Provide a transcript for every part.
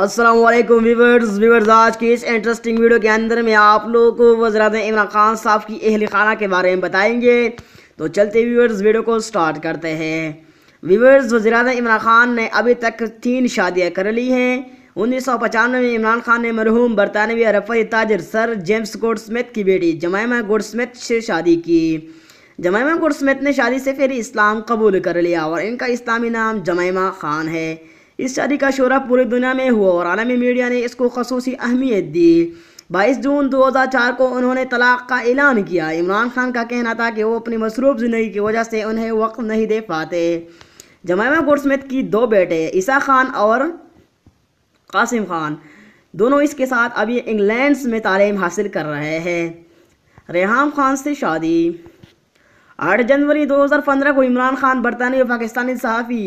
अस्सलाम वालेकुम व्यूवर्स, आज की इस इंटरेस्टिंग वीडियो के अंदर मैं आप लोगों को वज़ीर इमरान खान साहब की अहल खाना के बारे में बताएंगे। तो चलते व्यूवर्स वीडियो को स्टार्ट करते हैं। व्यूवर्स, वज़ीर इमरान खान ने अभी तक 3 शादियाँ कर ली हैं। 1995 में इमरान खान ने मरहूम बरतानवी अरबपति ताजर सर जेम्स गोल्डस्मिथ की बेटी जेमिमा गोल्डस्मिथ से शादी की। जेमिमा गोल्डस्मिथ ने शादी से फिर इस्लाम कबूल कर लिया और इनका इस्लामी नाम जेमिमा खान है। इस शादी का शोरा पूरी दुनिया में हुआ और आलमी मीडिया ने इसको खसूसी अहमियत दी। 22 जून 2004 को उन्होंने तलाक का ऐलान किया। इमरान खान का कहना था कि वो अपनी मसरूफ़ ज़िंदगी की वजह से उन्हें वक्त नहीं दे पाते। जेमिमा गोल्डस्मिथ की 2 बेटे ईसा खान और कासिम खान, दोनों इसके साथ अभी इंग्लैंड में तालीम हासिल कर रहे हैं। रेहम खान से शादी। 8 जनवरी 2015 को इमरान खान बरतानवी और पाकिस्तानी सहाफ़ी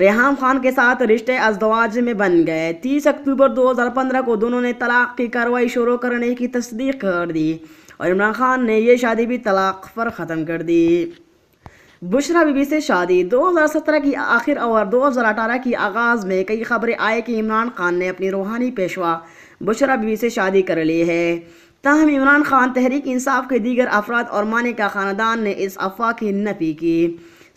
रेहम खान के साथ रिश्ते अज़दवाज में बन गए। 30 अक्टूबर 2015 को दोनों ने तलाक़ की कार्रवाई शुरू करने की तस्दीक कर दी और इमरान खान ने यह शादी भी तलाक़ पर ख़त्म कर दी। बुशरा बीबी से शादी। 2017 की आखिर और 2018 की आगाज़ में कई खबरें आए कि इमरान खान ने अपनी रूहानी पेशवा बुशरा बीबी से शादी कर ली है। ताहम इमरान खान तहरीक इंसाफ के दीगर अफराद और माने का ख़ानदान ने इस अफवाह की नफी की।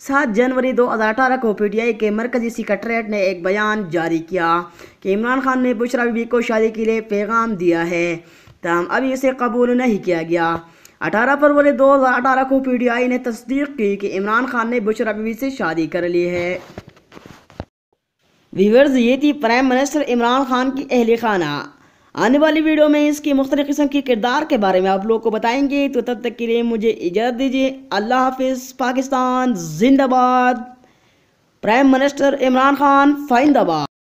7 जनवरी 2018 को PTI के मरकज़ी सेक्रट्रेट ने एक बयान जारी किया कि इमरान खान ने बुशरा बीबी को शादी के लिए पैगाम दिया है, ताहम अभी इसे कबूल नहीं किया गया। 18 फरवरी 2018 को PTI ने तस्दीक की कि इमरान खान ने बुशरा बीबी से शादी कर ली है। व्यूअर्स, ये थी प्राइम मिनिस्टर इमरान खान की अहल खाना। आने वाली वीडियो में इसकी मुख्तलिफ़ किस्म के किरदार के बारे में आप लोगों को बताएंगे। तो तब तक के लिए मुझे इजाज़त दीजिए। अल्लाह हाफिज़। पाकिस्तान जिंदाबाद। Prime minister Imran Khan फाइंदाबाद।